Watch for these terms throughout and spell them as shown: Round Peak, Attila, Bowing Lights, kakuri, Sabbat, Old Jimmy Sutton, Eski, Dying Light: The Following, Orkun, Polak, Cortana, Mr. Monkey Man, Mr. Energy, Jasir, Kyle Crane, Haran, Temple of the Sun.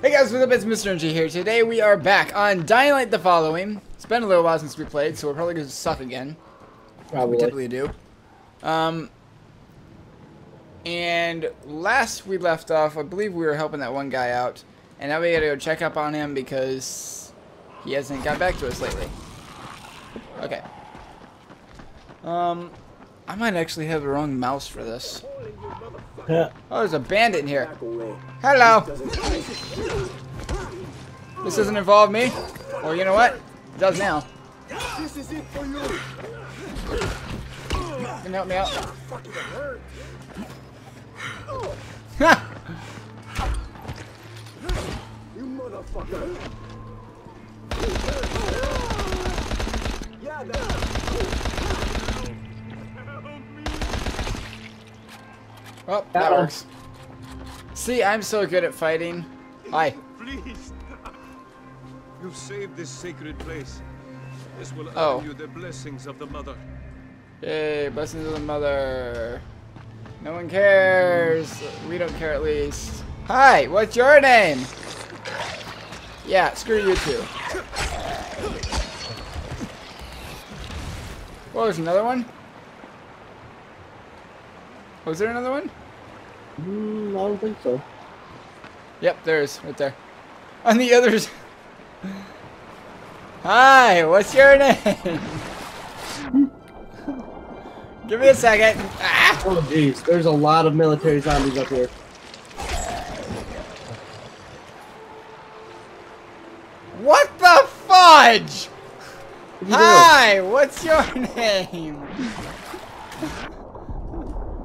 Hey guys, what's up? It's Mr. NG here. Today we are back on Dying Light: The Following. It's been a little while since we played, so we're probably going to suck again. Probably. We typically do. And last we left off, I believe we were helping that one guy out. And now we gotta go check up on him because he hasn't got back to us lately. Okay. I might actually have the wrong mouse for this. Oh, there's a bandit in here. Hello. This doesn't involve me. Or you know what? It does now. This is it for you. You can help me out. Ha! You motherfucker. Yeah, oh, that works. See, I'm so good at fighting. Hi. Please. You've saved this sacred place. This will earn you the blessings of the mother. Yay, blessings of the mother. No one cares. We don't care, at least. Hi, what's your name? Yeah, screw you too. Well, there's another one. Was there another one? I don't think so. Yep, there is. Right there. On the others. Hi, what's your name? Give me a second. Ah! Oh, jeez. There's a lot of military zombies up here. What the fudge? What Hi, what's your name?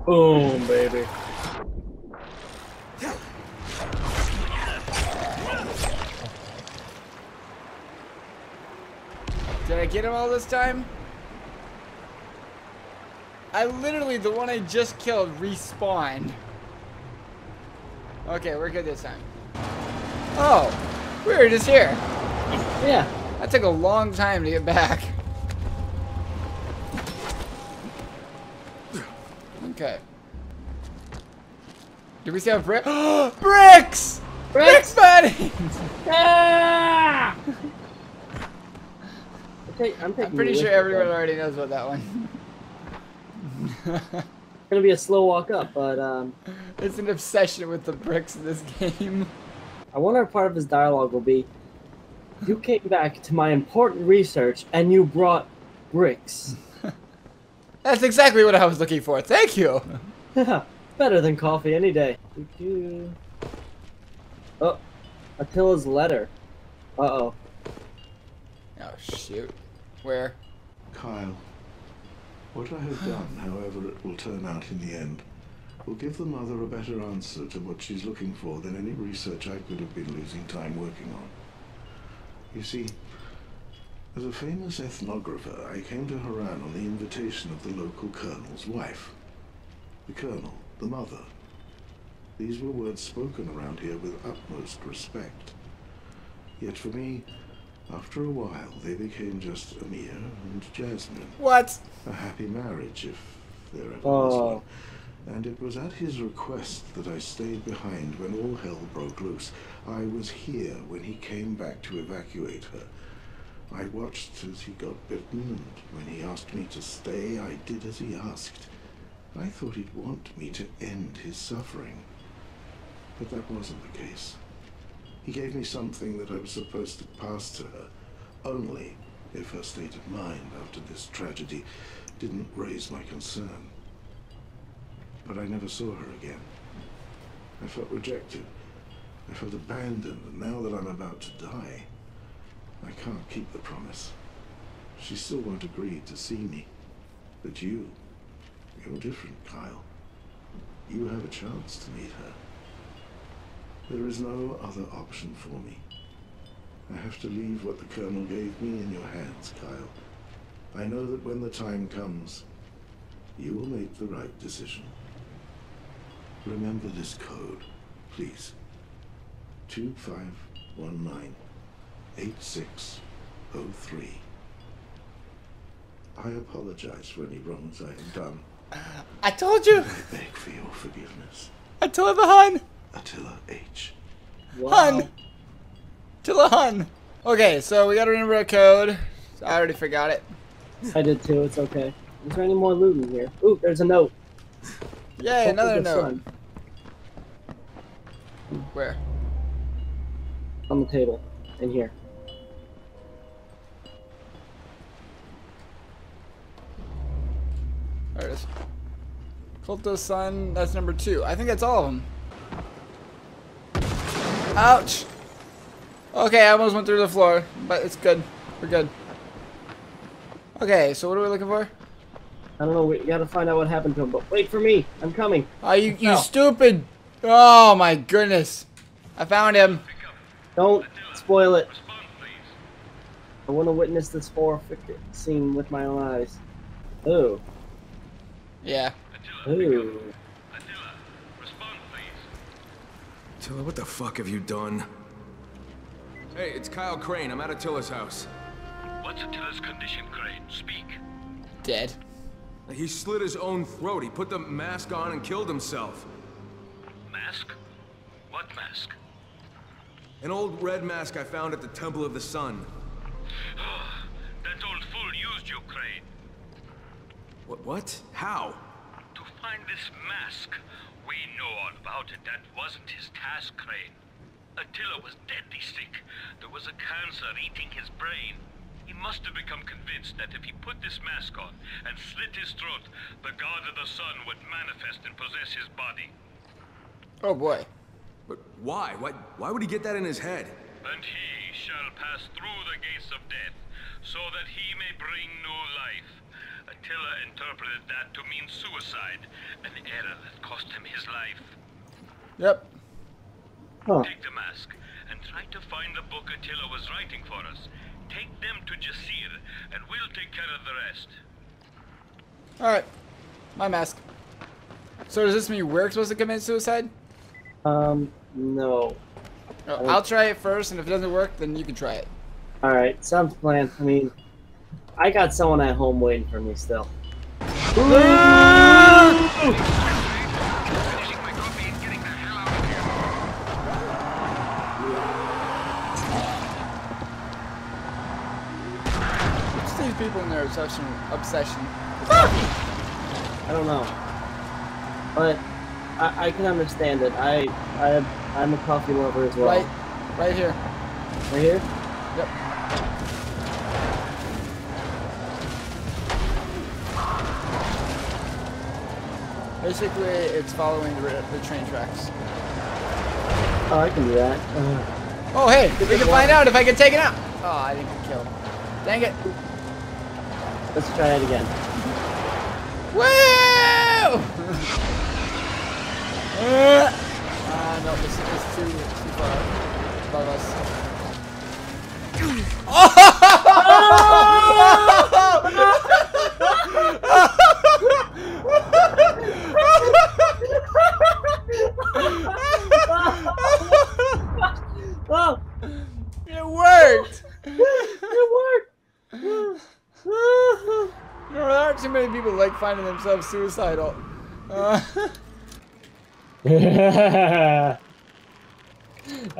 Boom, baby. Did I get him all this time? I literally, the one I just killed respawned. Okay, we're good this time. Oh, we were just here. Yeah. That took a long time to get back. Okay. Did we still have bricks? Bricks! Bricks, buddy! Ah! I'm pretty sure everyone already knows about that one. It's gonna be a slow walk up, but it's an obsession with the bricks in this game. I wonder if part of his dialogue will be, "You came back to my important research and you brought bricks." That's exactly what I was looking for. Thank you. Better than coffee any day. Oh, Attila's letter. Uh-oh. Oh shoot. Where? Kyle. What I have done, however it will turn out in the end, will give the mother a better answer to what she's looking for than any research I could have been losing time working on. You see, as a famous ethnographer, I came to Haran on the invitation of the local colonel's wife. The colonel, the mother. These were words spoken around here with utmost respect. Yet for me, after a while, they became just Amir and Jasmine. What? A happy marriage, if there ever was one. And it was at his request that I stayed behind when all hell broke loose. I was here when he came back to evacuate her. I watched as he got bitten, and when he asked me to stay, I did as he asked. I thought he'd want me to end his suffering. But that wasn't the case. He gave me something that I was supposed to pass to her, only if her state of mind after this tragedy didn't raise my concern. But I never saw her again. I felt rejected. I felt abandoned, and now that I'm about to die, I can't keep the promise. She still won't agree to see me. But you're different, Kyle. You have a chance to meet her. There is no other option for me. I have to leave what the Colonel gave me in your hands, Kyle. I know that when the time comes, you will make the right decision. Remember this code, please. 2519-8603. I apologize for any wrongs I have done. I told you! I beg for your forgiveness. Attila the Hun! Attila H. Wow. Hun! Attila Hun. Okay, so we gotta remember our code. I already forgot it. I did too, it's okay. Is there any more loot in here? Ooh, there's a note. Yay, another note. Sun. Where? On the table. In here. There it is. Cult of the Sun, that's number 2. I think that's all of them. Ouch! Okay, I almost went through the floor, but it's good. We're good. Okay, so what are we looking for? I don't know, we gotta find out what happened to him, but wait for me! I'm coming! Oh, you stupid! Oh my goodness! I found him! Don't spoil it! I want to witness this horrific scene with my own eyes. Ooh. Yeah. Ooh. Attila, what the fuck have you done? Hey, it's Kyle Crane. I'm at Attila's house. What's Attila's condition, Crane? Speak. Dead. He slit his own throat. He put the mask on and killed himself. Mask? What mask? An old red mask I found at the Temple of the Sun. That old fool used you, Crane. What? How? To find this mask. We know all about it. That wasn't his task, Crane. Attila was deadly sick. There was a cancer eating his brain. He must have become convinced that if he put this mask on and slit his throat, the God of the Sun would manifest and possess his body. Oh boy. But why? Why would he get that in his head? And he shall pass through the gates of death, so that he may bring new life. Attila interpreted that to mean suicide, an error that cost him his life. Yep. Huh. Take the mask and try to find the book Attila was writing for us. Take them to Jasir, and we'll take care of the rest. Alright. My mask. So does this mean we're supposed to commit suicide? No. Oh, I'll try it first, and if it doesn't work, then you can try it. Alright, sounds planned. I mean, I got someone at home waiting for me still. Ooh! People in their obsession. I don't know, but I can understand it. I'm a coffee lover as well. Right here. Right here. Yep. Basically, it's following the train tracks. Oh, I can do that. Oh, hey, we can find out if I can take it out. Oh, I didn't get killed. Dang it. Let's try it again. Woo! No, this is too far above us. Oh! It worked! It worked! There aren't too many people like finding themselves suicidal. I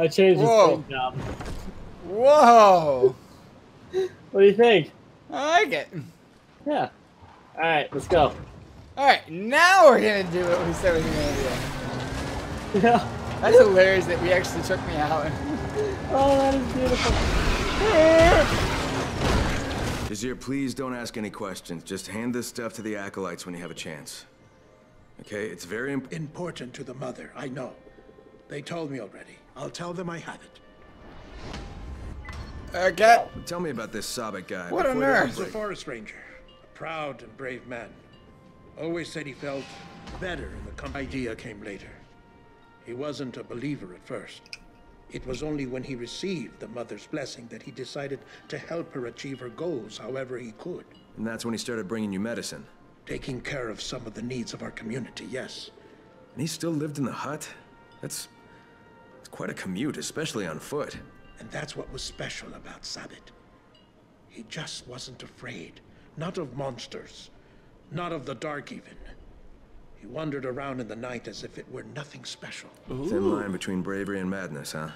changed his paint job. Whoa! What do you think? I like it. Yeah. Alright, let's go. Alright, now we're gonna do what we said we were gonna do. Yeah. That's hilarious that we actually took me out. Oh, that is beautiful. Jasir, please don't ask any questions. Just hand this stuff to the acolytes when you have a chance. Okay, it's very important to the mother, I know. They told me already. I'll tell them I have it. Okay. Tell me about this Sabbat guy. What on earth? He's a forest ranger. A proud and brave man. Always said he felt better and the idea came later. He wasn't a believer at first. It was only when he received the mother's blessing that he decided to help her achieve her goals however he could. And that's when he started bringing you medicine? Taking care of some of the needs of our community, yes. And he still lived in the hut? That's quite a commute, especially on foot. And that's what was special about Sabbat. He just wasn't afraid. Not of monsters. Not of the dark, even. He wandered around in the night as if it were nothing special. Ooh. Thin line between bravery and madness, huh?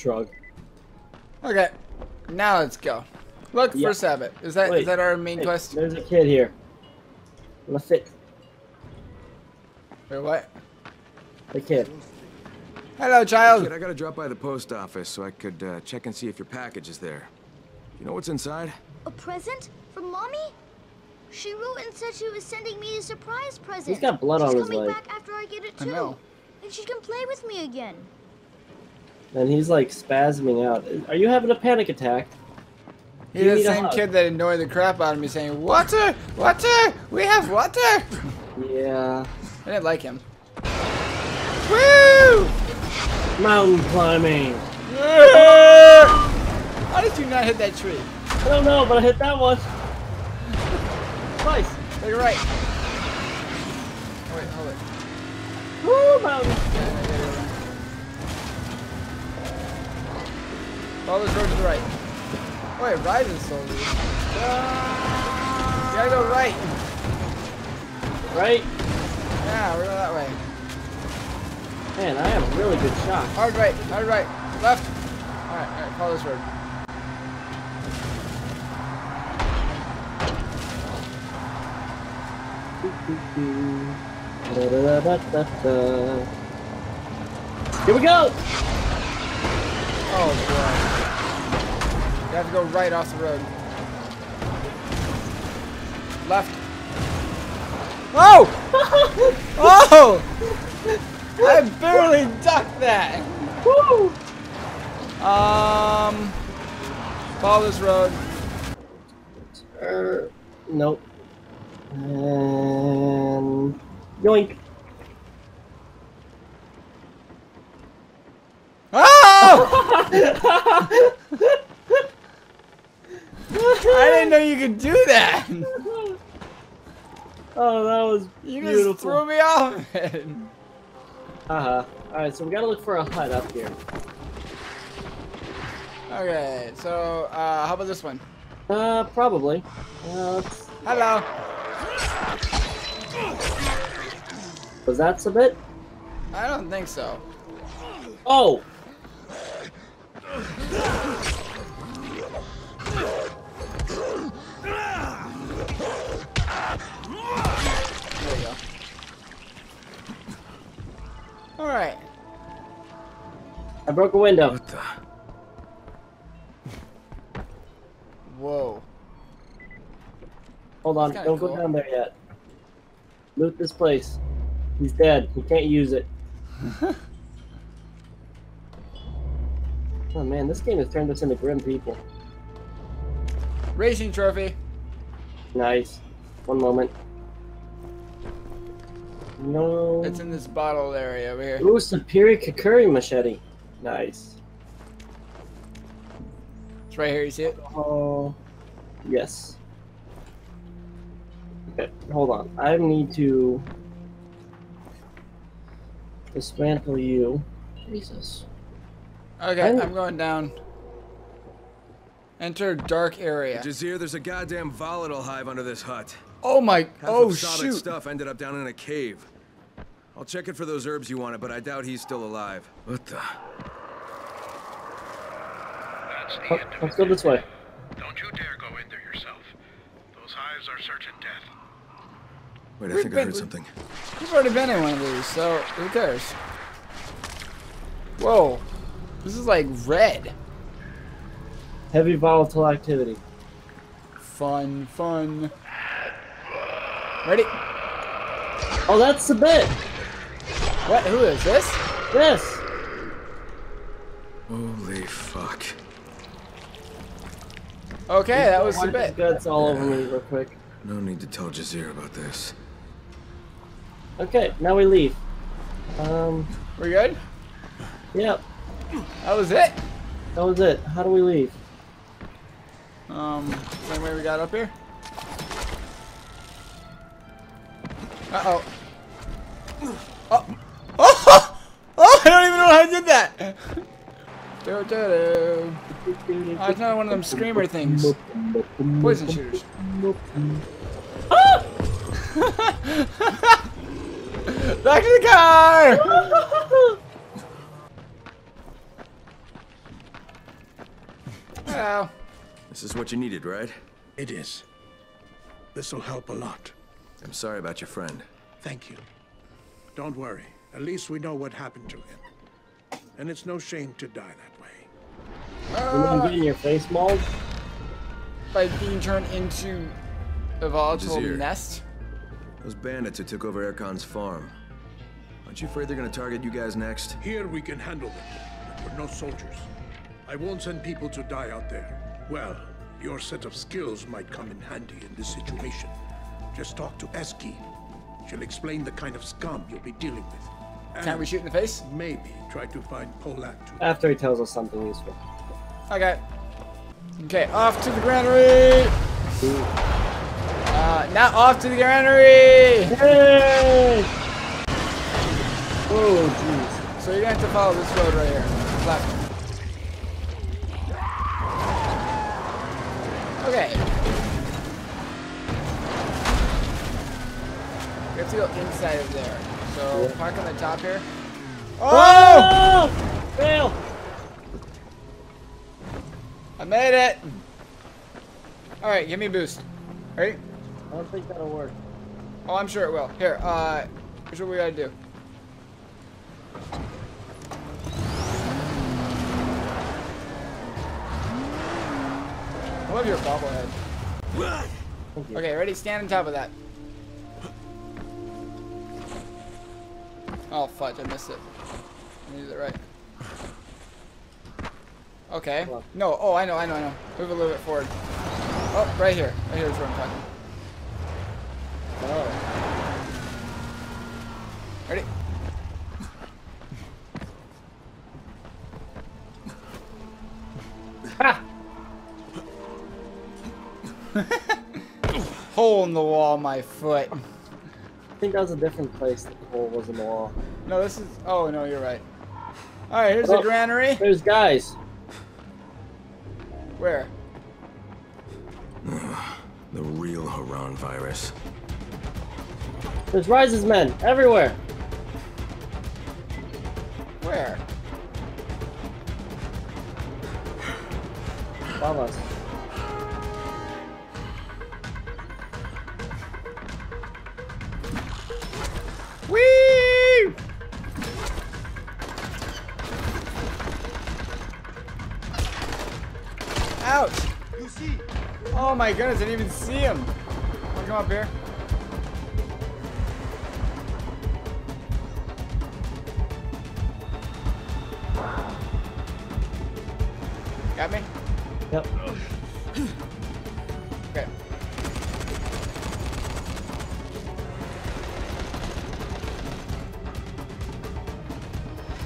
Shrug. Okay, now let's go. Look for Sabbat. Is that our main quest? There's a kid here. Let's it. Wait, what? The kid. Hello, child. Kid, I gotta drop by the post office so I could check and see if your package is there. You know what's inside? A present from mommy? She wrote and said she was sending me a surprise present. He's got blood on his leg. She's coming back after I get it too. I know. And she can play with me again. And he's like spasming out. Are you having a panic attack? He's the same kid that annoyed the crap out of me saying, "Water! Water! We have water!" Yeah. I didn't like him. Woo! Mountain climbing. Yeah! How did you not hit that tree? I don't know, but I hit that one. Twice. You're right. Oh, wait, hold it. Woo! Mountain. Follow this road to the right. Oh, wait, riding soldiers. You gotta go right. Right? Yeah, we're going that way. Man, I have a really good shot. Hard right, left. Alright, follow this road. Here we go! Oh, God. You have to go right off the road. Left. Oh! Oh! I barely ducked that! Woo! Follow this road. Nope. Yoink! Oh! I didn't know you could do that! Oh, that was beautiful. You just threw me off of it! Alright, so we gotta look for a hut up here. Okay, so, how about this one? Probably. Hello! Was that Sabbat? I don't think so. Oh! There you go. All right. I broke a window. What the? Whoa. Hold on, don't go down there yet. Loot this place. He's dead. He can't use it. Oh man, this game has turned us into grim people. Racing trophy. Nice. One moment. No. It's in this bottle area over here. Ooh, superior kakuri machete. Nice. It's right here, you see it? Oh, yes. Okay, hold on. I need to dismantle you. Jesus. Okay, I'm going down. Enter dark area. Jasir, there's a goddamn volatile hive under this hut. Oh my! Oh shoot! Stuff ended up down in a cave. I'll check it for those herbs you wanted, but I doubt he's still alive. What the? That's the end of it. Let's go this way. Don't you dare go in there yourself. Those hives are certain death. Wait, I think I heard something. We've already been in one of these, so who cares? Whoa! This is like red. Heavy volatile activity. Fun, fun. Ready? Oh, that's Sabbat. What? Who is this? This. Holy fuck. Okay, that was Sabbat. Guts all over me, real quick. No need to tell Jasir about this. Okay, now we leave. We're good? Yep. That was it. That was it. How do we leave? Same way we got up here. Uh-oh. Oh. Oh! Oh! I don't even know how I did that! It's not one of them screamer things. Poison shooters. Ah! Back to the car! Ow. This is what you needed, right? It is. This'll help a lot. I'm sorry about your friend. Thank you. Don't worry. At least we know what happened to him. And it's no shame to die that way. You getting your face mauled? By being turned into a volatile nest? Those bandits who took over Erkan's farm. Aren't you afraid they're going to target you guys next? Here we can handle them. But we're no soldiers. I won't send people to die out there. Well, your set of skills might come in handy in this situation. Just talk to Eski. She'll explain the kind of scum you'll be dealing with. And can't we shoot in the face? Maybe try to find Polak too. After he tells us something useful. Okay. Okay, off to the granary! Now off to the granary! Yay! Oh, jeez. So you're gonna have to follow this road right here. Left. Okay. We have to go inside of there. So yeah. Park on the top here. Oh! Oh! Fail! I made it! Alright, give me a boost. Ready? I don't think that'll work. Oh, I'm sure it will. Here, here's what we gotta do. I love your bobblehead. You. Okay, ready? Stand on top of that. Oh, fudge. I missed it. I used it right. Okay. No. Oh, I know. Move a little bit forward. Oh, right here. Right here is where I'm talking. Oh. Ready? Ha! Hole in the wall, my foot. I think that was a different place that the hole was in the wall. No, this is... Oh, no, you're right. Alright, here's the granary. There's guys. Where? The real Haran virus. There's Rise's men everywhere. Where? Above us. Whee! Ouch! You see? Oh my goodness, I didn't even see him. I'll come up here. Got me? Yep. Okay.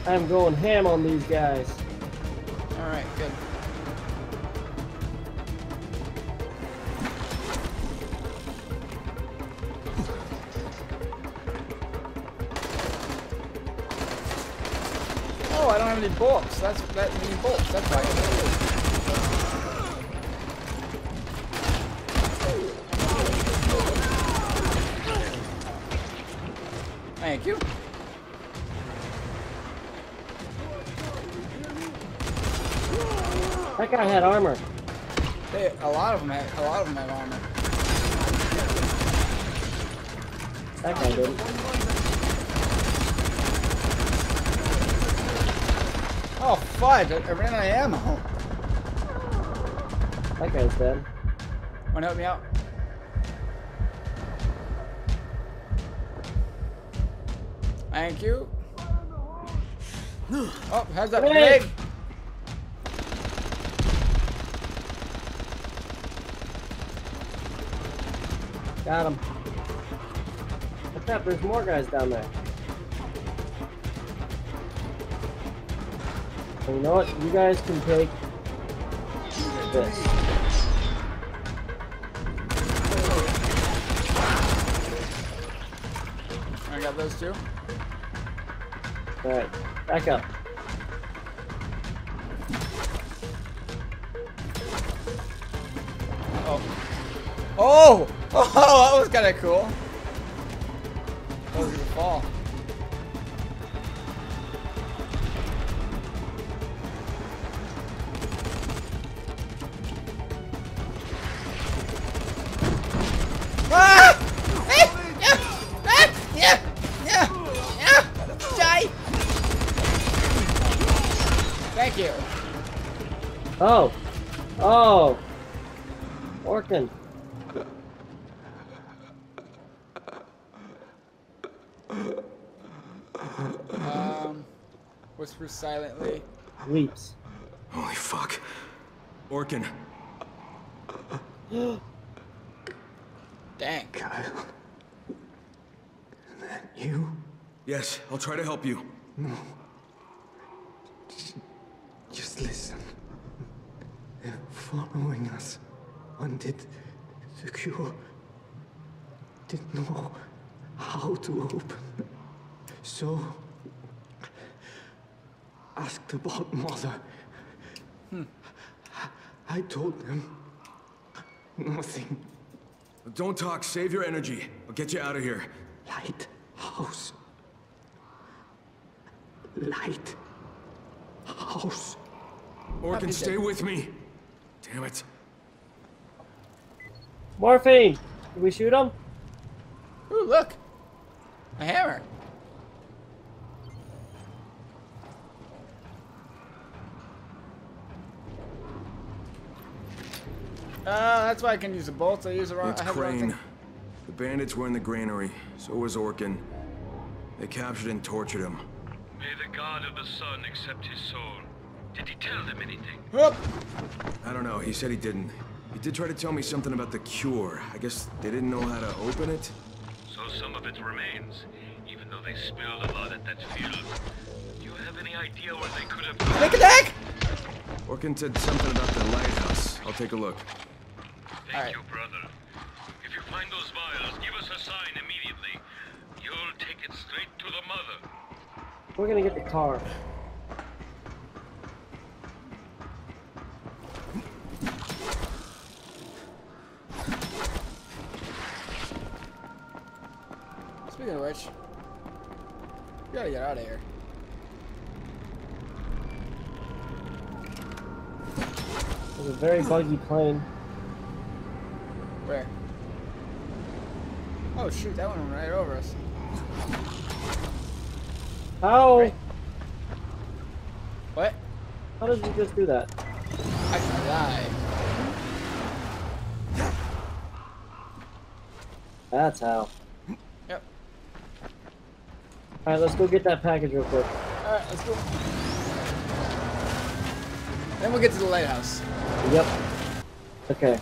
I'm going ham on these guys. Alright, good. Oh, I don't have any bolts. That's that many bolts. That's why I thank you. That guy had armor. They, a lot of them had armor. That guy didn't. Oh fudge! I ran out of ammo. That guy's dead. Wanna help me out? Thank you. Oh, how's that grenade? Got him. What's up? There's more guys down there. And you know what? You guys can take this. I got those two. Alright, back up. Uh-oh. Oh! Oh, that was kind of cool. That was gonna fall. Thank you. Oh. Oh. Orkun. Whispers silently. Leaps. Holy fuck. Orkun. Dang. Kyle. Is that you? Yes, I'll try to help you. No. Just listen. They're following us. Wanted the cure. Didn't know how to open. So asked about Mother. I told them nothing. Don't talk. Save your energy. I'll get you out of here. Lighthouse. Lighthouse. Orkun, stay with me. Damn it. Morphine. Did we shoot him? Ooh, look. A hammer. That's why I can use the bolts. I use the wrong. It's Crane. The bandits were in the granary. So was Orkun. They captured and tortured him. May the god of the sun accept his soul. Did he tell them anything? Whoop. I don't know. He said he didn't. He did try to tell me something about the cure. I guess they didn't know how to open it. So some of it remains, even though they spilled a lot at that field. Do you have any idea where they could have? Take a deck. Orkun said something about the lighthouse. I'll take a look. Thank you, brother. If you find those vials, give us a sign immediately. You'll take it straight to the mother. We're gonna get the car. Speaking of which, we gotta get out of here. There's a very buggy plane. Where? Oh shoot, that one went right over us. How? Right. What? How did you just do that? I can die. That's how. Yep. Alright, let's go get that package real quick. Alright, let's go. Then we'll get to the lighthouse. Yep. Okay.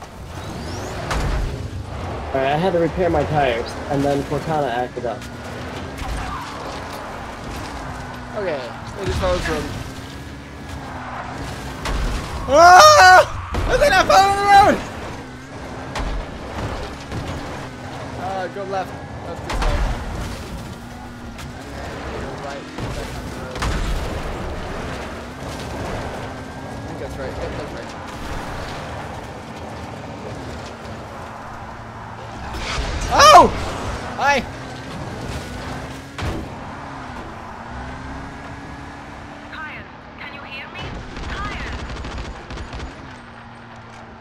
Alright, I had to repair my tires, and then Cortana acted up. Okay, it just follows the road. Oh! Are they not following the road? Go left. Left this way. And then go right. Back on the road. I think that's right. Yep, that's right. Oh! Hi! Kyle, can you hear me? Kyle!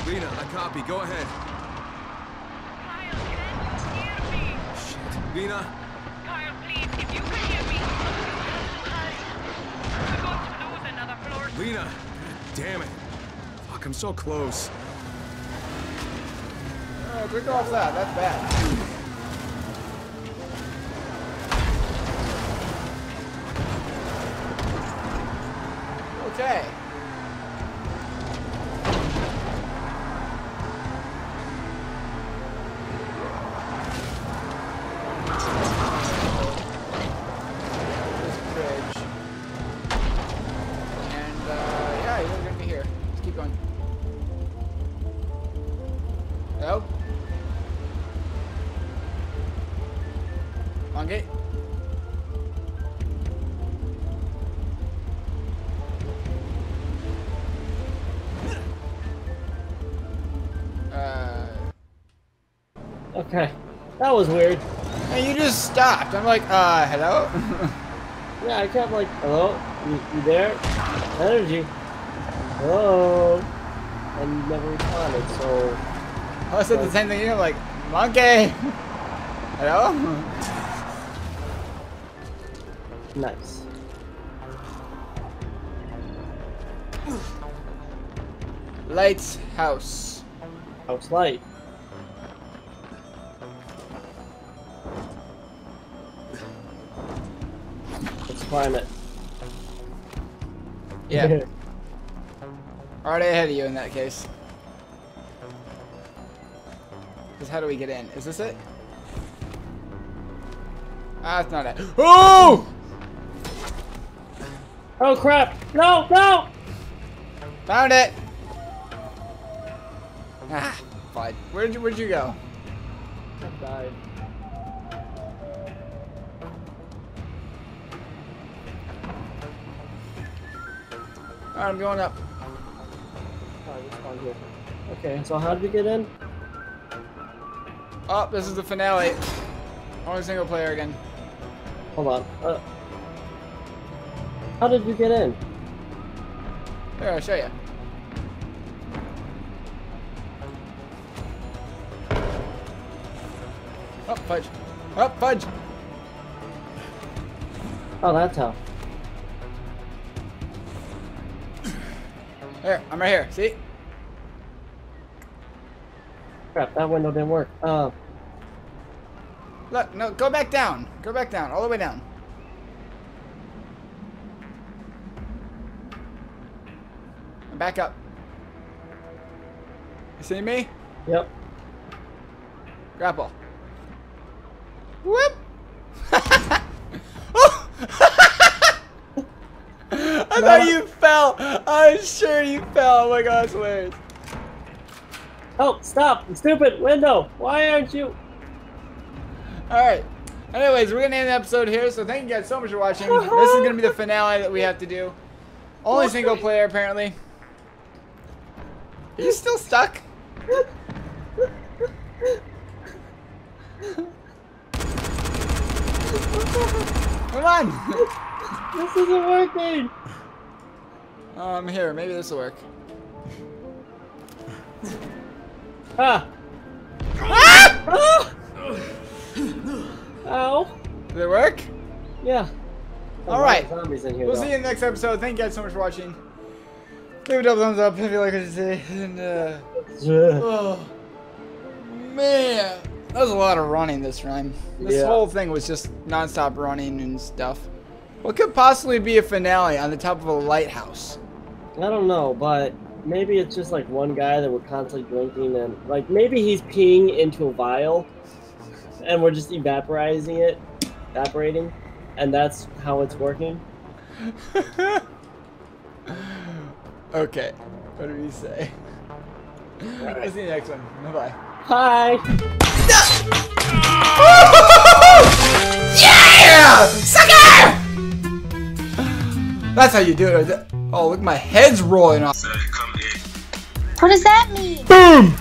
Lena, I copy. Go ahead. Kyle, can you hear me? Shit. Lena? Kyle, please, if you can hear me, we're going to lose another floor. Lena! Damn it. Fuck, I'm so close. We're going flat. That's bad. Okay. This bridge. And, yeah, you're gonna be here. Let's keep going. Hello? Long gate? Okay, that was weird. And you just stopped. I'm like, hello? Yeah, I kept like, hello? You there? Energy. Hello? And you never responded, so... I said the same thing, you know, like, monkey! Hello? Nice. Lighthouse. House light. Let's climb it. Yeah. Already ahead of you in that case. Because how do we get in? Is this it? Ah, it's not it. Oh! Oh crap! No! No! Found it! Ah, fine. Where'd you go? I died. Alright, I'm going up. Okay, so how did we get in? Oh, this is the finale. Only single player again. Hold on. How did we get in? Here, I'll show you. Oh, fudge. Oh, fudge! Oh, that's how. There, I'm right here. See? Crap, that window didn't work. Look, no, go back down. Go back down, all the way down. And back up. You see me? Yep. Grapple. Whoop! Oh! I thought you fell. I was sure you fell. Oh my gosh, where's? Oh, stop! Stupid window! Why aren't you? Alright. Anyways, we're gonna end the episode here, so thank you guys so much for watching. This is gonna be the finale that we have to do. Only single player, apparently. Are you still stuck? Come on! This isn't working! Here, maybe this will work. Ah! Ah! Ah! Ow! Did it work? Yeah. Alright. We'll see you in the next episode. Thank you guys so much for watching. Leave a double thumbs up if you like what you see. And, oh, man. That was a lot of running this run. This whole thing was just non-stop running and stuff. What could possibly be a finale on the top of a lighthouse? I don't know, but maybe it's just like one guy that we're constantly drinking and like maybe he's peeing into a vial and we're just evaporating, and that's how it's working. Okay, what do we say? Right. I'll see you next one. Bye-bye. Hi. Yeah! Sucker! That's how you do it. Oh, look, my head's rolling off. What does that mean? Boom!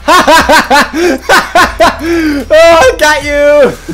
Oh, got you!